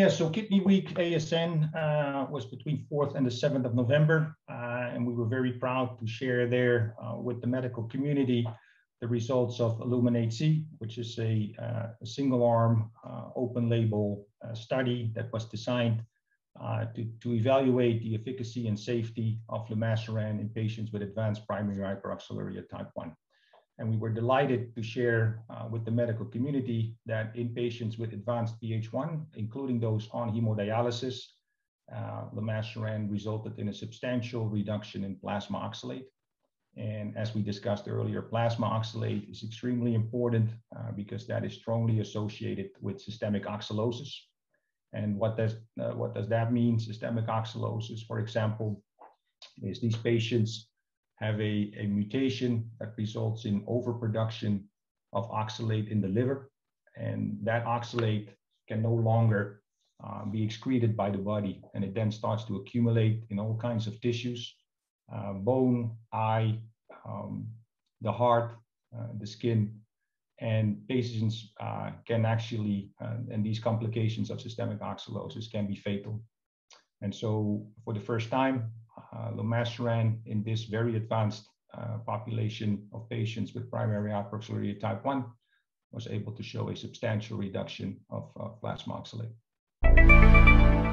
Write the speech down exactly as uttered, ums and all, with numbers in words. Yeah, so Kidney Week A S N uh, was between fourth and the seventh of November, uh, and we were very proud to share there uh, with the medical community the results of Illuminate-C, which is a, uh, a single-arm, uh, open-label uh, study that was designed uh, to, to evaluate the efficacy and safety of lumasiran in patients with advanced primary hyperoxaluria type one. And we were delighted to share uh, with the medical community that in patients with advanced P H one, including those on hemodialysis, uh, lumasiran resulted in a substantial reduction in plasma oxalate. And as we discussed earlier, plasma oxalate is extremely important uh, because that is strongly associated with systemic oxalosis. And what does, uh, what does that mean? Systemic oxalosis, for example, is these patients have a, a mutation that results in overproduction of oxalate in the liver, and that oxalate can no longer uh, be excreted by the body, and it then starts to accumulate in all kinds of tissues, uh, bone, eye, um, the heart, uh, the skin, and patients uh, can actually, uh, and these complications of systemic oxalosis can be fatal. And so for the first time, Uh, lumasiran in this very advanced uh, population of patients with primary hyperoxaluria type one was able to show a substantial reduction of uh, plasma oxalate.